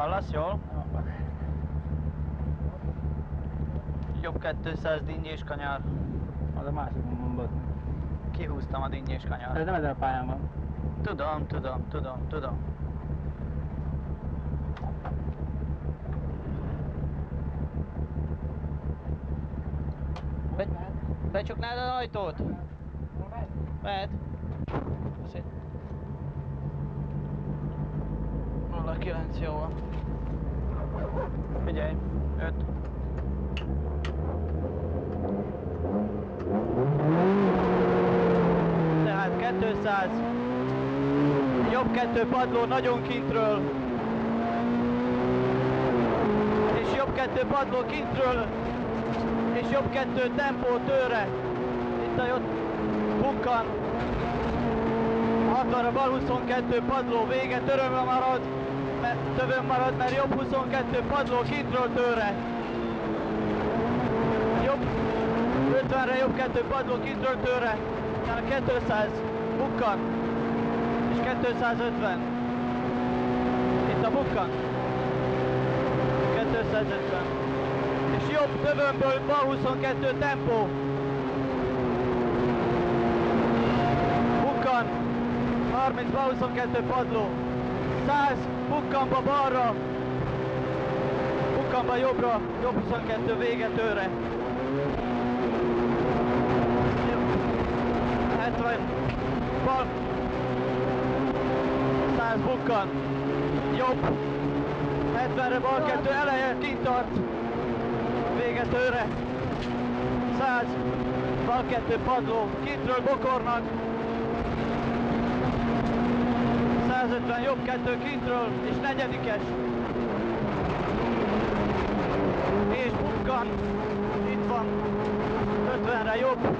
Hallasz jól? Jobb 200 dinnyés kanyar. Az a másikon mondod. Kihúztam a dinnyés kanyar. Ez nem ezen a pályán van. Tudom. Becsuknád az ajtót? Mehet. Köszönöm. 09, jó van. Figyelj, 5. Tehát 200. Jobb 2 padló nagyon kintről. És jobb 2 padló kintről. És jobb 2 tempó tőre. Itt a jobb bukkan. 60-ra bal 22 padló vége, tövön marad, mert jobb 22 padló kintről tőre. Jobb 50-re jobb 2 padló kintről tőre. Tehát 200 bukkan. És 250. Itt a bukkan. 250. És jobb tövönből bal 22 tempó. Bukkan. 30 bal 22 padló. 100 bukkanba balra, bukkanba jobbra, jobb 22 végetőre. 70 bal, 100 bukkan, jobb, 70-re bal 2 eleje, kintart, végetőre. 100 bal 2 padló, kintről bokornak. 150 jobb 2 kintről és negyedikes. És bukkan. Itt van. 50-re jobb.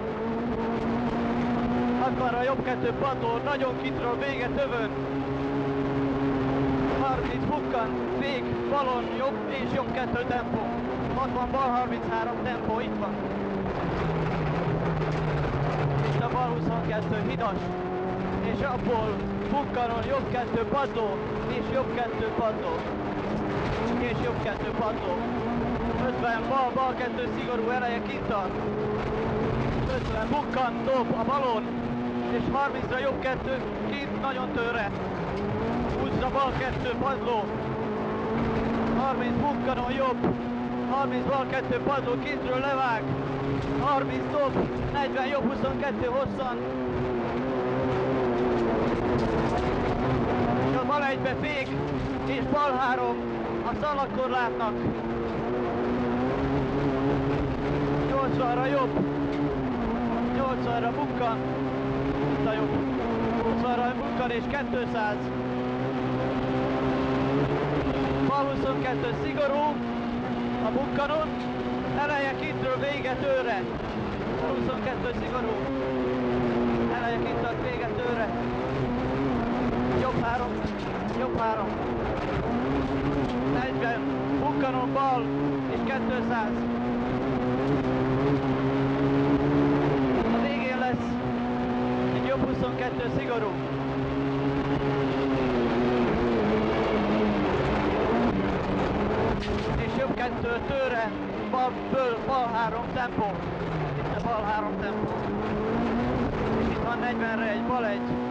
60-ra jobb 2 padló. Nagyon kintről vége tövön. 30 bukkan. Vég. Balon jobb és jobb 2 tempó. 60 bal 33 tempó. Itt van. Itt a bal 22 hidas. És abból bukkanon jobb 2 padló, és jobb 2 padló, és jobb 2 padló. 50 bal, bal 2 szigorú eleje kintart. 50 bukkan, dob a balon, és 30-ra jobb 2 kint nagyon tőre. 20-ra bal 2 padló, 30 bukkanon jobb, 30 bal 2 padló kintről levág, 30 dob, 40 jobb 22 hosszan. És a bal egybe fék, és bal 3 a szalagkorlátnak. 80-ra jobb, 80-ra bukkan, itt a jobb, 80-ra bukkan és 200. Bal 22 szigorú a bukkanon, eleje kintről véget őre. 22 szigorú, eleje kintől véget őre. Jobb 3, jobb 3. 40, bukkanon bal, és 200. A végén lesz egy jobb 22 szigorú. És jobb 2 tőre, balből bal 3 tempó. Itt a bal 3 tempó. És itt van 40-re egy bal 1.